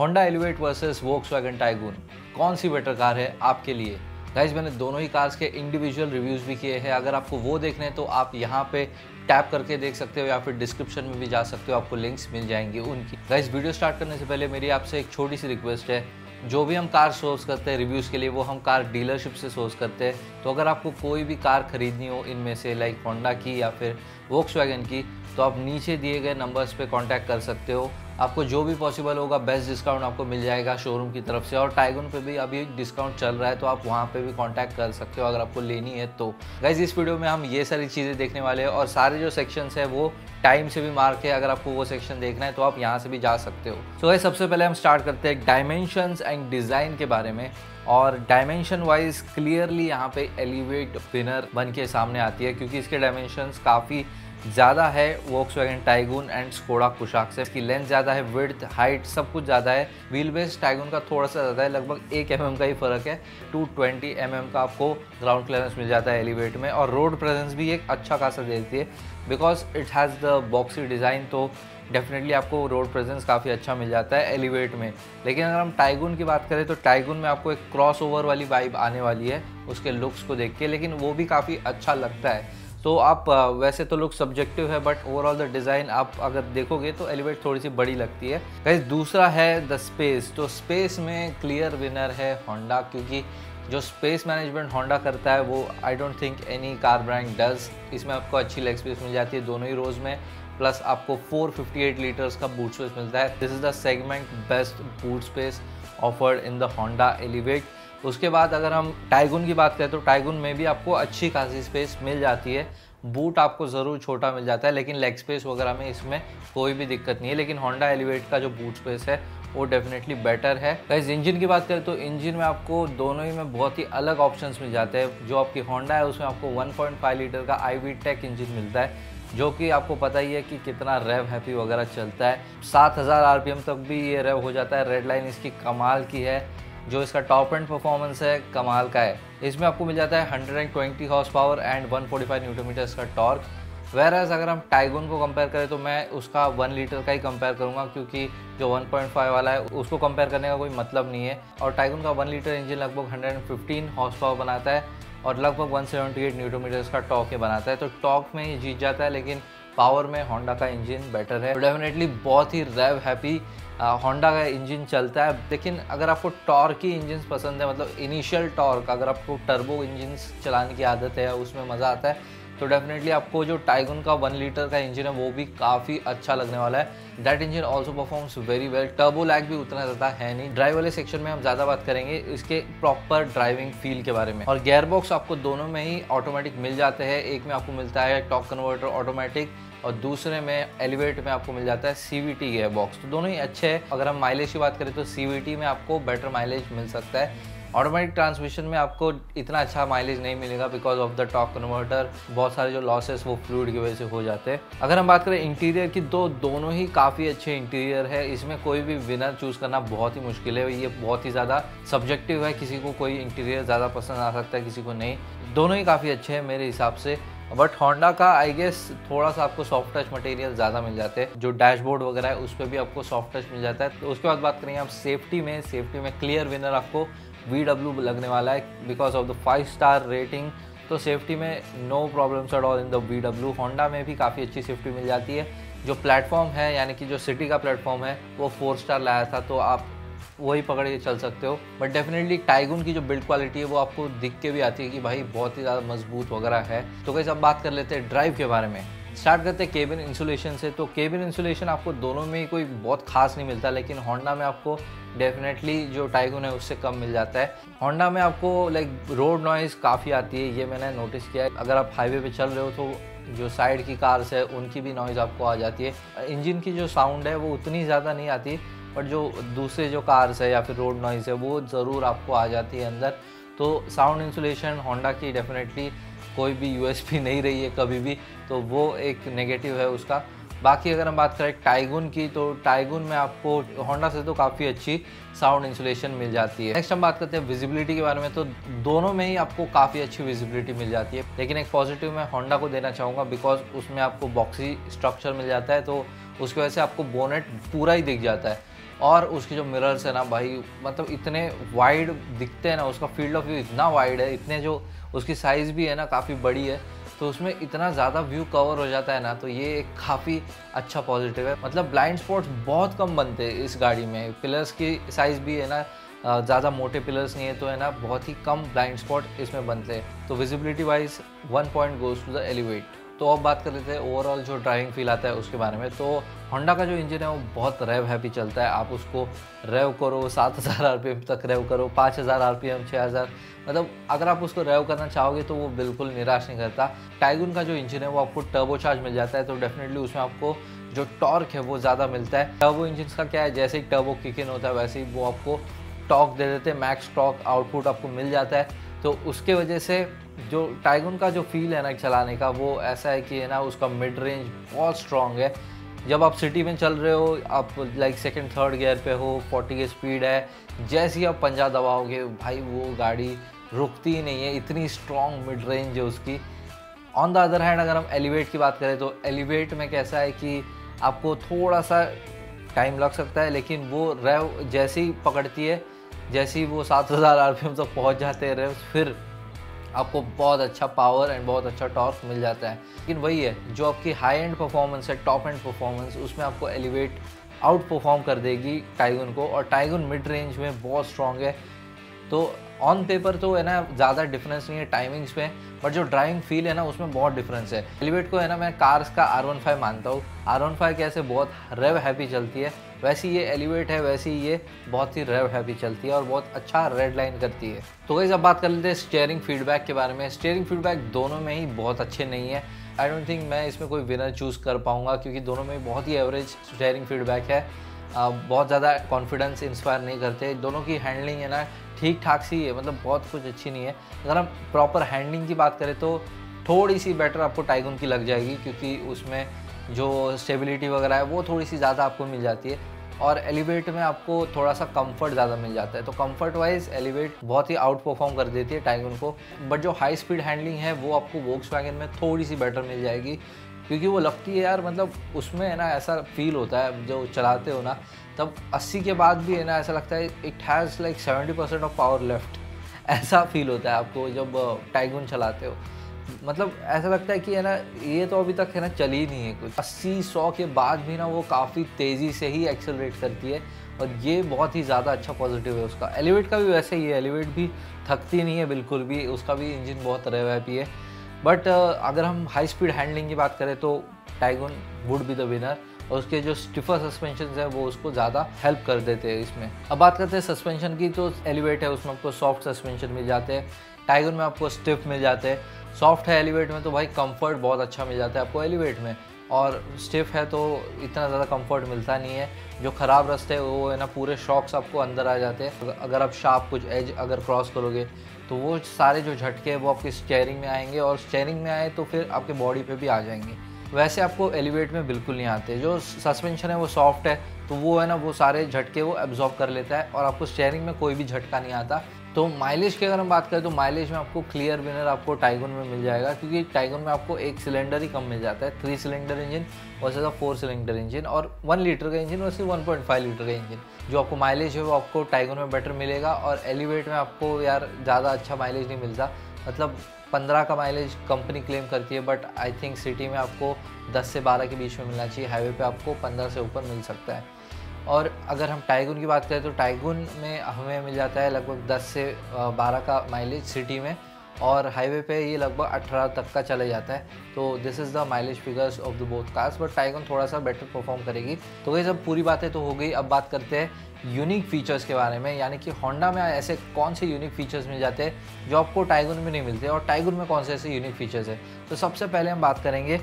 Honda Elevate versus Volkswagen Taigun, कौन सी better car है आपके लिए? गाइज मैंने दोनों ही कार्स के इंडिविजुअल रिव्यूज़ भी किए हैं, अगर आपको वो देखने हैं तो आप यहाँ पे टैप करके देख सकते हो या फिर डिस्क्रिप्शन में भी जा सकते हो, आपको लिंक्स मिल जाएंगे उनकी। गाइज वीडियो स्टार्ट करने से पहले मेरी आपसे एक छोटी सी रिक्वेस्ट है, जो भी हम कार सोर्स करते हैं रिव्यूज़ के लिए वो हम कार डीलरशिप से सोर्स करते हैं, तो अगर आपको कोई भी कार खरीदनी हो इनमें से लाइक होंडा की या फिर Volkswagen की, तो आप नीचे दिए गए नंबर्स पे कांटेक्ट कर सकते हो। आपको जो भी पॉसिबल होगा बेस्ट डिस्काउंट आपको मिल जाएगा शोरूम की तरफ से, और Taigun पे भी अभी डिस्काउंट चल रहा है तो आप वहाँ पे भी कांटेक्ट कर सकते हो अगर आपको लेनी है तो। गाइज इस वीडियो में हम ये सारी चीज़ें देखने वाले हैं और सारे जो सेक्शंस है वो टाइम से भी मार्क है, अगर आपको वो सेक्शन देखना है तो आप यहाँ से भी जा सकते हो। तो गाइज सबसे पहले हम स्टार्ट करते हैं डायमेंशंस एंड डिज़ाइन के बारे में, और डायमेंशन वाइज क्लियरली यहाँ पे एलिवेट विनर बन के सामने आती है क्योंकि इसके डायमेंशंस काफ़ी ज़्यादा है Volkswagen Taigun and Skoda Kushaq से। इसकी लेंथ ज़्यादा है, विड्थ, हाइट सब कुछ ज़्यादा है। व्हील बेस Taigun का थोड़ा सा ज़्यादा है, लगभग 1 mm का ही फ़र्क है, 220 mm का आपको ग्राउंड क्लियरेंस मिल जाता है एलिवेट में, और रोड प्रेजेंस भी एक अच्छा खासा देती है because it has the boxy design, तो डेफिनेटली आपको रोड प्रेजेंस काफ़ी अच्छा मिल जाता है एलिवेट में। लेकिन अगर हम Taigun की बात करें तो Taigun में आपको एक क्रॉस ओवर वाली वाइब आने वाली है उसके लुक्स को देख के, लेकिन वो भी काफ़ी अच्छा लगता है। तो आप वैसे तो लुक सब्जेक्टिव है बट ओवरऑल द डिज़ाइन आप अगर देखोगे तो एलिवेट थोड़ी सी बड़ी लगती है। गाइस दूसरा है द स्पेस, तो स्पेस में क्लियर विनर है होंडा, क्योंकि जो स्पेस मैनेजमेंट होंडा करता है वो I don't think any car brand does. इसमें आपको अच्छी लेग स्पेस मिल जाती है दोनों ही रोज में, प्लस आपको 458 लीटर्स का बूट स्पेस मिलता है। This is the segment best boot space offered in the Honda Elevate. उसके बाद अगर हम Taigun की बात करें तो Taigun में भी आपको अच्छी खासी स्पेस मिल जाती है, बूट आपको ज़रूर छोटा मिल जाता है लेकिन लेग स्पेस वगैरह में इसमें कोई भी दिक्कत नहीं है। लेकिन Honda Elevate का जो बूट स्पेस है वो डेफिनेटली बेटर है। गाइस इंजन की बात करें तो इंजन में आपको दोनों ही में बहुत ही अलग ऑप्शंस मिल जाते हैं। जो आपकी Honda है उसमें आपको 1.5 लीटर का iVTEC इंजन मिलता है, जो कि आपको पता ही है कि कितना रेव हैपी वगैरह चलता है, 7000 RPM तक भी ये रेव हो जाता है। रेड लाइन इसकी कमाल की है, जो इसका टॉप एंड परफॉर्मेंस है कमाल का है। इसमें आपको मिल जाता है 120 हॉर्स पावर एंड 145 Nm का टॉर्क। वेराज अगर हम Taigun को कंपेयर करें तो मैं उसका 1 लीटर का ही कंपेयर करूंगा, क्योंकि जो 1.5 वाला है उसको कंपेयर करने का कोई मतलब नहीं है। और Taigun का 1 लीटर इंजन लगभग 115 हॉर्स पावर बनाता है और लगभग 178 Nm का टॉर्क बनाता है, तो टॉर्क में ये जीत जाता है लेकिन पावर में होंडा का इंजन बेटर है। डेफिनेटली बहुत ही रेव हैप्पी होंडा का इंजन चलता है। लेकिन अगर आपको टॉर्क ही इंजन पसंद है, मतलब इनिशियल टॉर्क, अगर आपको टर्बो इंजन चलाने की आदत है उसमें मज़ा आता है, तो डेफिनेटली आपको जो Taigun का 1 लीटर का इंजन है वो भी काफ़ी अच्छा लगने वाला है। That engine also performs very well. Turbo lag भी उतना ज़्यादा है नहीं। ड्राइव वाले सेक्शन में हम ज़्यादा बात करेंगे इसके प्रॉपर ड्राइविंग फील के बारे में। और गियर बॉक्स आपको दोनों में ही ऑटोमेटिक मिल जाते हैं, एक में आपको मिलता है टॉर्क कन्वर्टर ऑटोमेटिक और दूसरे में एलिवेट में आपको मिल जाता है CVT गियर बॉक्स। तो दोनों ही अच्छे हैं। अगर हम माइलेज की बात करें तो CVT में आपको बेटर माइलेज मिल सकता है, ऑटोमेटिक ट्रांसमिशन में आपको इतना अच्छा माइलेज नहीं मिलेगा because of the torque converter, बहुत सारे जो लॉसेस वो फ्लूइड की वजह से हो जाते हैं। अगर हम बात करें इंटीरियर की तो दोनों ही काफ़ी अच्छे इंटीरियर है, इसमें कोई भी विनर चूज़ करना बहुत ही मुश्किल है, ये बहुत ही ज़्यादा सब्जेक्टिव है, किसी को कोई इंटीरियर ज़्यादा पसंद आ सकता है किसी को नहीं। दोनों ही काफ़ी अच्छे हैं मेरे हिसाब से, बट होंडा का आई गेस थोड़ा सा आपको सॉफ्ट टच मटेरियल ज़्यादा मिल जाते हैं, जो डैशबोर्ड वगैरह है उस पर भी आपको सॉफ्ट टच मिल जाता है। तो उसके बाद बात करेंगे आप सेफ्टी में। सेफ्टी में क्लियर विनर आपको VW लगने वाला है because of the 5 star rating, तो सेफ्टी में no problems at all in the VW। Honda में भी काफ़ी अच्छी सेफ्टी मिल जाती है। जो प्लेटफॉर्म है यानी कि जो सिटी का प्लेटफॉर्म है वो 4 स्टार लाया था, तो आप वही पकड़ के चल सकते हो। बट डेफिनेटली Taigun की जो बिल्ड क्वालिटी है वो आपको दिख के भी आती है कि भाई बहुत ही ज़्यादा मजबूत वगैरह है। तो गाइस अब बात कर लेते हैं ड्राइव के बारे में। स्टार्ट करते हैं केबिन इंसुलेशन से। तो केबिन इंसुलेशन आपको दोनों में कोई बहुत खास नहीं मिलता, लेकिन होंडा में आपको डेफिनेटली जो Taigun है उससे कम मिल जाता है। होंडा में आपको लाइक रोड नॉइज़ काफ़ी आती है, ये मैंने नोटिस किया है। अगर आप हाईवे पे चल रहे हो तो जो साइड की कार्स है उनकी भी नॉइज़ आपको आ जाती है। इंजन की जो साउंड है वो उतनी ज़्यादा नहीं आती, बट जो दूसरे जो कार्स है या फिर रोड नॉइज़ है वो ज़रूर आपको आ जाती है अंदर। तो साउंड इंसुलेशन होंडा की डेफिनेटली कोई भी USP नहीं रही है कभी भी, तो वो एक नेगेटिव है उसका। बाकी अगर हम बात करें Taigun की तो Taigun में आपको होंडा से तो काफ़ी अच्छी साउंड इंसुलेशन मिल जाती है। नेक्स्ट हम बात करते हैं विजिबिलिटी के बारे में। तो दोनों में ही आपको काफ़ी अच्छी विजिबिलिटी मिल जाती है, लेकिन एक पॉजिटिव मैं होंडा को देना चाहूँगा बिकॉज उसमें आपको बॉक्सी स्ट्रक्चर मिल जाता है, तो उसकी वजह से आपको बोनेट पूरा ही दिख जाता है। और उसके जो मिरर्स है ना भाई, मतलब इतने वाइड दिखते हैं ना, उसका फील्ड ऑफ व्यू इतना वाइड है, इतने जो उसकी साइज़ भी है ना काफ़ी बड़ी है, तो उसमें इतना ज़्यादा व्यू कवर हो जाता है ना, तो ये एक काफ़ी अच्छा पॉजिटिव है। मतलब ब्लाइंड स्पॉट्स बहुत कम बनते हैं इस गाड़ी में। पिलर्स की साइज़ भी है ना, ज़्यादा मोटे पिलर्स नहीं है, तो है ना बहुत ही कम ब्लाइंड स्पॉट इसमें बनते हैं। तो visibility wise 1 point goes to the Elevate. तो अब बात कर लेते हैं ओवरऑल जो ड्राइविंग फील आता है उसके बारे में। तो होंडा का जो इंजन है वो बहुत रेव हैवी चलता है। आप उसको रेव करो 7000 RPM तक, रेव करो 5000 RPM, 6000, मतलब अगर आप उसको रेव करना चाहोगे तो वो बिल्कुल निराश नहीं करता। टाइगुन का जो इंजन है वो आपको टर्बो चार्ज मिल जाता है, तो डेफिनेटली उसमें आपको जो टॉर्क है वो ज़्यादा मिलता है। टर्बो इंजन का क्या है, जैसे ही टर्बो किक इन होता है वैसे ही वो आपको टॉर्क दे देते हैं, मैक्स टॉर्क आउटपुट आपको मिल जाता है। तो उसके वजह से जो टाइगुन का जो फील है ना चलाने का वो ऐसा है कि है ना उसका मिड रेंज बहुत स्ट्रॉन्ग है। जब आप सिटी में चल रहे हो, आप लाइक सेकंड थर्ड गियर पे हो, 40 की स्पीड है, जैसे ही आप पंजा दबाओगे भाई वो गाड़ी रुकती ही नहीं है, इतनी स्ट्रॉन्ग मिड रेंज है उसकी। ऑन द अदर हैंड अगर हम एलिवेट की बात करें तो एलिवेट में कैसा है कि आपको थोड़ा सा टाइम लग सकता है, लेकिन वो रेव जैसे ही पकड़ती है, जैसे ही वो 7000 RPM तक पहुंच जाते हैं रेव्स, फिर आपको बहुत अच्छा पावर एंड बहुत अच्छा टॉर्क मिल जाता है। लेकिन वही है जो आपकी हाई एंड परफॉर्मेंस है, टॉप एंड परफॉर्मेंस, उसमें आपको एलिवेट आउट परफॉर्म कर देगी टाइगुन को, और टाइगुन मिड रेंज में बहुत स्ट्रॉन्ग है। तो ऑन पेपर तो है ना ज़्यादा डिफरेंस नहीं है टाइमिंग्स में, बट जो ड्राइविंग फील है ना उसमें बहुत डिफरेंस है। एलिवेट को है ना मैं कार्स का R15 मानता हूँ। R15 कैसे बहुत रेव हैवी चलती है, वैसी ये एलिवेट है, वैसी ये बहुत ही रेव हैवी चलती है और बहुत अच्छा रेड लाइन करती है। तो गाइस अब बात कर लेते हैं स्टीयरिंग फीडबैक के बारे में। स्टीयरिंग फीडबैक दोनों में ही बहुत अच्छे नहीं है। आई डोंट थिंक मैं इसमें कोई विनर चूज़ कर पाऊँगा, क्योंकि दोनों में बहुत ही एवरेज स्टीयरिंग फीडबैक है, बहुत ज़्यादा कॉन्फिडेंस इंस्पायर नहीं करते। दोनों की हैंडलिंग है ना ठीक ठाक सी है, मतलब बहुत कुछ अच्छी नहीं है। अगर हम प्रॉपर हैंडलिंग की बात करें तो थोड़ी सी बेटर आपको टाइगुन की लग जाएगी, क्योंकि उसमें जो स्टेबिलिटी वगैरह है वो थोड़ी सी ज़्यादा आपको मिल जाती है, और एलिवेट में आपको थोड़ा सा कंफर्ट ज़्यादा मिल जाता है। तो कंफर्ट वाइज एलिवेट बहुत ही आउट परफॉर्म कर देती है टाइगुन को, बट जो हाई स्पीड हैंडलिंग है वो आपको वोक्सवैगन में थोड़ी सी बेटर मिल जाएगी, क्योंकि वो लगती है यार, मतलब उसमें है ना ऐसा फील होता है जो चलाते हो ना तब 80 के बाद भी है ना ऐसा लगता है it has like 70% of power left, ऐसा फील होता है आपको जब टाइगुन चलाते हो। मतलब ऐसा लगता है कि है ना ये तो अभी तक है ना चली नहीं है कुछ। 80-100 के बाद भी ना वो काफ़ी तेज़ी से ही एक्सेलरेट करती है, और ये बहुत ही ज़्यादा अच्छा पॉजिटिव है उसका। एलिवेट का भी वैसे ही है, एलिवेट भी थकती नहीं है बिल्कुल भी, उसका भी इंजन बहुत रेवैपी है। बट अगर हम हाई स्पीड हैंडलिंग की बात करें तो Taigun would be the winner, और उसके जो स्टिफर सस्पेंशन है वो उसको ज़्यादा हेल्प कर देते हैं इसमें। अब बात करते हैं सस्पेंशन की, तो एलिवेट है उसमें आपको सॉफ्ट सस्पेंशन मिल जाते हैं, टाइगुन में आपको स्टिफ मिल जाते हैं। सॉफ्ट है एलिवेट में तो भाई कंफर्ट बहुत अच्छा मिल जाता है आपको एलिवेट में, और स्टिफ है तो इतना ज़्यादा कंफर्ट मिलता नहीं है। जो ख़राब रास्ते हैं वो है ना पूरे शॉक्स आपको अंदर आ जाते हैं। अगर आप शार्प कुछ एज अगर क्रॉस करोगे तो वो सारे जो झटके हैं वो आपके स्टीयरिंग में आएंगे, और स्टीयरिंग में आए तो फिर आपके बॉडी पे भी आ जाएंगे, वैसे आपको एलिवेट में बिल्कुल नहीं आते। जो सस्पेंशन है वो सॉफ्ट है तो वो है ना वो सारे झटके वो एब्जॉर्ब कर लेता है, और आपको स्टीयरिंग में कोई भी झटका नहीं आता। तो माइलेज की अगर हम बात करें तो माइलेज में आपको क्लियर विनर आपको टाइगुन में मिल जाएगा, क्योंकि टाइगुन में आपको एक सिलेंडर ही कम मिल जाता है, 3 cylinder engine versus 4 cylinder engine, और 1 लीटर का इंजन वर्सेस 1.5 लीटर का इंजन। जो आपको माइलेज है वो आपको टाइगुन में बेटर मिलेगा, और एलिवेट में आपको यार ज़्यादा अच्छा माइलेज नहीं मिलता। मतलब 15 का माइलेज कंपनी क्लेम करती है, बट आई थिंक सिटी में आपको 10 से 12 के बीच में मिलना चाहिए, हाईवे पे आपको 15 से ऊपर मिल सकता है। और अगर हम टाइगुन की बात करें तो टाइगुन में हमें मिल जाता है लगभग 10 से 12 का माइलेज सिटी में, और हाईवे पे ये लगभग 18 तक का चला जाता है। तो this is the mileage figures of the both cars, but Taigun थोड़ा सा बेटर परफॉर्म करेगी। तो ये सब पूरी बातें तो हो गई, अब बात करते हैं यूनिक फीचर्स के बारे में, यानी कि होंडा में ऐसे कौन से यूनिक फीचर्स मिल जाते हैं जो आपको टाइगुन में नहीं मिलते, और टाइगुन में कौन से ऐसे यूनिक फीचर्स है। तो सबसे पहले हम बात करेंगे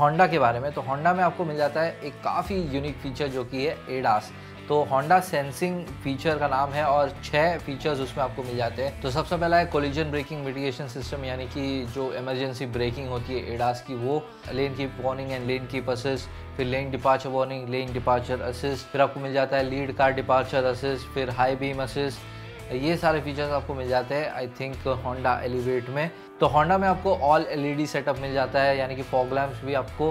होंडा के बारे में। तो होंडा में आपको मिल जाता है एक काफ़ी यूनिक फीचर जो कि है एडास। तो होंडा सेंसिंग फीचर का नाम है, और 6 फीचर्स उसमें आपको मिल जाते हैं। तो सबसे पहला है कोलिजन ब्रेकिंग मिटिगेशन सिस्टम, यानी कि जो इमरजेंसी ब्रेकिंग होती है एडास की, वो lane keep warning and lane keep assist, फिर lane departure warning, lane departure assist, फिर आपको मिल जाता है लीड कार डिपार्चर असिस्ट, फिर हाई बीम असिस्ट, ये सारे फीचर्स आपको मिल जाते हैं आई थिंक होंडा एलिवेट में। तो होंडा में आपको ऑल LED सेटअप मिल जाता है, यानी कि फॉग लैम्प्स भी आपको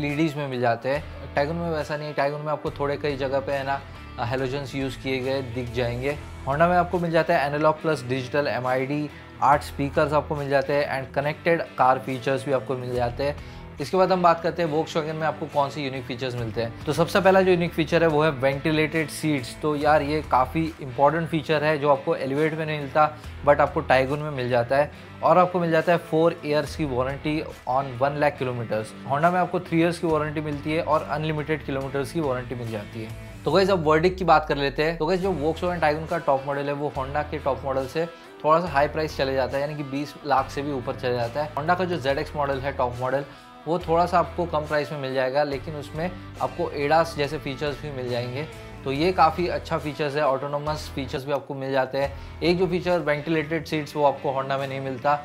LEDs में मिल जाते हैं। टाइगुन में वैसा नहीं है, टाइगुन में आपको थोड़े कई जगह पे है ना हैलोजेंस यूज़ किए गए दिख जाएंगे। होंडा में आपको मिल जाता है analogue plus digital MID, 8 speakers आपको मिल जाते हैं एंड कनेक्टेड कार फीचर्स भी आपको मिल जाते हैं। इसके बाद हम बात करते हैं वोक्सवैगन में आपको कौन से यूनिक फीचर्स मिलते हैं। तो सबसे पहला जो यूनिक फीचर है वो है वेंटिलेटेड सीट्स। तो यार ये काफ़ी इंपॉर्टेंट फीचर है जो आपको एलिवेट में नहीं मिलता बट आपको टाइगुन में मिल जाता है। और आपको मिल जाता है 4 ईयर्स की warranty on 1 lakh kilometres. Honda में आपको 3 ईयर्स की वारंटी मिलती है और अनलिमिटेड किलोमीटर्स की वारंटी मिल जाती है। तो गाइस अब वर्डिक्ट की बात कर लेते हैं। तो गाइस जो वोक्सवैगन टाइगुन का टॉप मॉडल है वो होंडा के टॉप मॉडल से थोड़ा सा हाई प्राइस चले जाता है, यानी कि 20 लाख से भी ऊपर चले जाता है। होंडा का जो ZX मॉडल है टॉप मॉडल वो थोड़ा सा आपको कम प्राइस में मिल जाएगा, लेकिन उसमें आपको ADAS जैसे फीचर्स भी मिल जाएंगे। तो ये काफ़ी अच्छा फीचर्स है। ऑटोनोमस फीचर्स भी आपको मिल जाते हैं। एक जो फीचर वेंटिलेटेड सीट्स वो आपको होंडा में नहीं मिलता,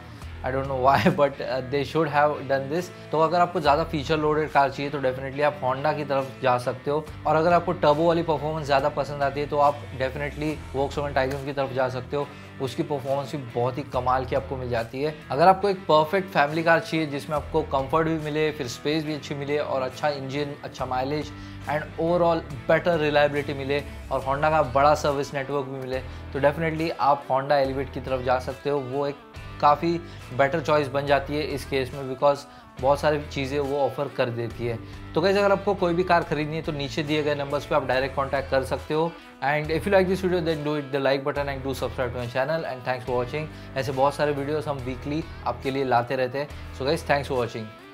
I don't know why but they should have done this. तो अगर आपको ज़्यादा फीचर लोडेड कार चाहिए तो डेफिनेटली आप होंडा की तरफ जा सकते हो, और अगर आपको टर्बो वाली परफॉर्मेंस ज़्यादा पसंद आती है तो आप डेफिनेटली वोक्सवैगन टाइगुन की तरफ जा सकते हो। उसकी परफॉर्मेंस भी बहुत ही कमाल की आपको मिल जाती है। अगर आपको एक परफेक्ट फैमिली कार चाहिए जिसमें आपको कंफर्ट भी मिले, फिर स्पेस भी अच्छी मिले और अच्छा इंजन, अच्छा mileage and overall better reliability मिले और होंडा का बड़ा सर्विस नेटवर्क भी मिले, तो डेफिनेटली आप होंडा एलिवेट की तरफ जा सकते हो। वो एक काफ़ी बेटर चॉइस बन जाती है इस केस में, बिकॉज बहुत सारी चीज़ें वो ऑफर कर देती है। तो गाइस अगर आपको कोई भी कार खरीदनी है तो नीचे दिए गए नंबर्स पे आप डायरेक्ट कांटेक्ट कर सकते हो। And if you like this video then do hit the like button and do subscribe to my channel and thanks for watching. ऐसे बहुत सारे वीडियोज़ हम वीकली आपके लिए लाते रहते हैं। So guys thanks for watching.